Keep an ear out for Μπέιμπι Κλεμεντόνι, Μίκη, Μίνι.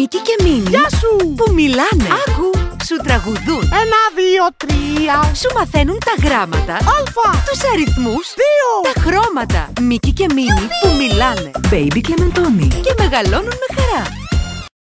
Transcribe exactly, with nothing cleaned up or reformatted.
Μίκη και Μίνι. Γεια σου! Που μιλάνε. Άκου, σου τραγουδούν. Ένα, δύο, τρία. Σου μαθαίνουν τα γράμματα. Αλφα. Τους αριθμούς. Δύο. Τα χρώματα. Μίκη και Μίνι που μιλάνε. Μπέιμπι Κλεμεντόνι. Και μεγαλώνουν με χαρά.